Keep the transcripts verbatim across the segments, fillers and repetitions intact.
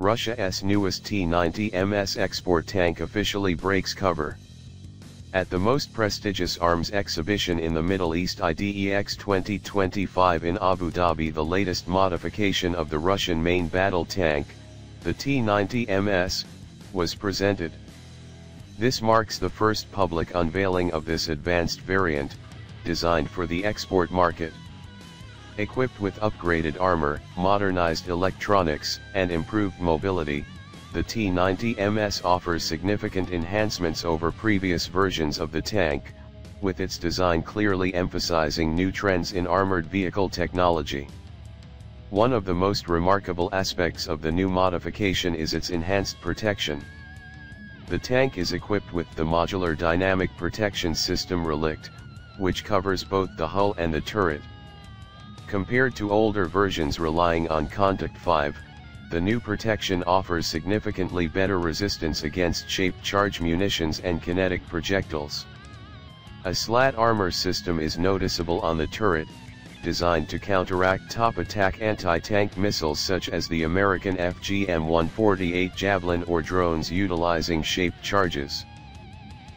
Russia's newest T ninety M S export tank officially breaks cover. At the most prestigious arms exhibition in the Middle East, I D E X twenty twenty-five in Abu Dhabi, the latest modification of the Russian main battle tank, the T ninety M S, was presented. This marks the first public unveiling of this advanced variant, designed for the export market. Equipped with upgraded armor, modernized electronics, and improved mobility, the T ninety M S offers significant enhancements over previous versions of the tank, with its design clearly emphasizing new trends in armored vehicle technology. One of the most remarkable aspects of the new modification is its enhanced protection. The tank is equipped with the modular dynamic protection system Relikt, which covers both the hull and the turret. Compared to older versions relying on Kontakt five, the new protection offers significantly better resistance against shaped charge munitions and kinetic projectiles. A slat armor system is noticeable on the turret, designed to counteract top-attack anti-tank missiles such as the American F G M one forty-eight Javelin or drones utilizing shaped charges.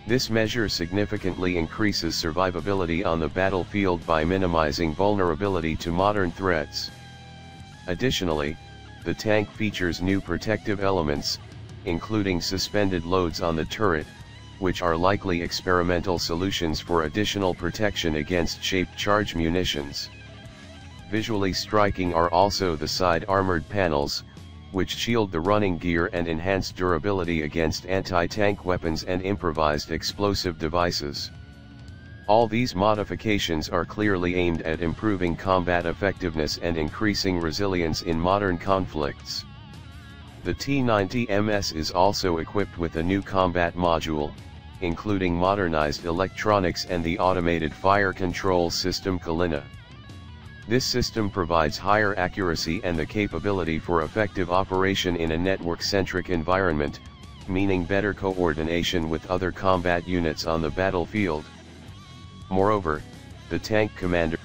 This measure significantly increases survivability on the battlefield by minimizing vulnerability to modern threats. Additionally, the tank features new protective elements, including suspended loads on the turret, which are likely experimental solutions for additional protection against shaped charge munitions. Visually striking are also the side armored panels, which shield the running gear and enhance durability against anti-tank weapons and improvised explosive devices. All these modifications are clearly aimed at improving combat effectiveness and increasing resilience in modern conflicts. The T ninety M S is also equipped with a new combat module, including modernized electronics and the automated fire control system Kalina. This system provides higher accuracy and the capability for effective operation in a network-centric environment, meaning better coordination with other combat units on the battlefield. Moreover, the tank commander